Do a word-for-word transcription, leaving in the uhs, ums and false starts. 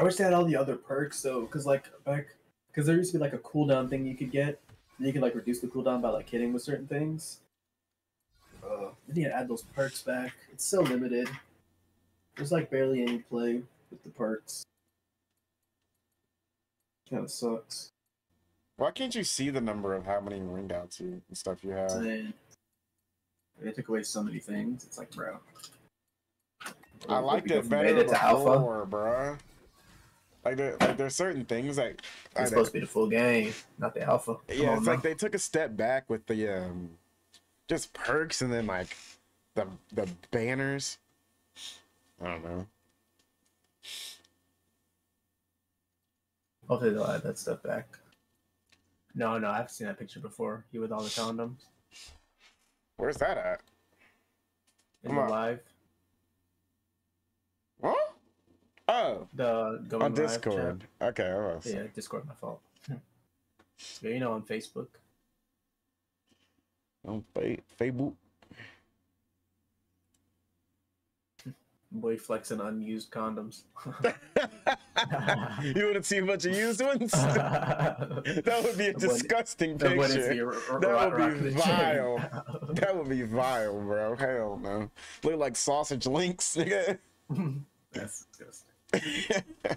I wish they had all the other perks though, because like back, because there used to be like a cooldown thing you could get, and you could like reduce the cooldown by like hitting with certain things. Uh, they need to add those perks back. It's so limited. There's like barely any play with the perks. Kind of sucks. Why can't you see the number of how many ring outs you and stuff you have? They, they took away so many things. It's like, bro. I liked it better before, bro. Like, there, like there's certain things like it's supposed to be the full game, not the alpha. Yeah, it's like they took a step back with the um, just perks and then like the the banners. I don't know. Hopefully they'll add that stuff back. No, no, I've seen that picture before. You with all the condoms. Where's that at? In the live. What? Oh. The going on Discord. Live chat. Okay, I was. Yeah, Discord, my fault. So, you know, on Facebook. On Facebook. Boy flexing unused condoms. You wouldn't see a bunch of used ones? That would be a disgusting that picture. That would be vile. That would be vile, bro. Hell no. Look like sausage links, nigga. That's disgusting.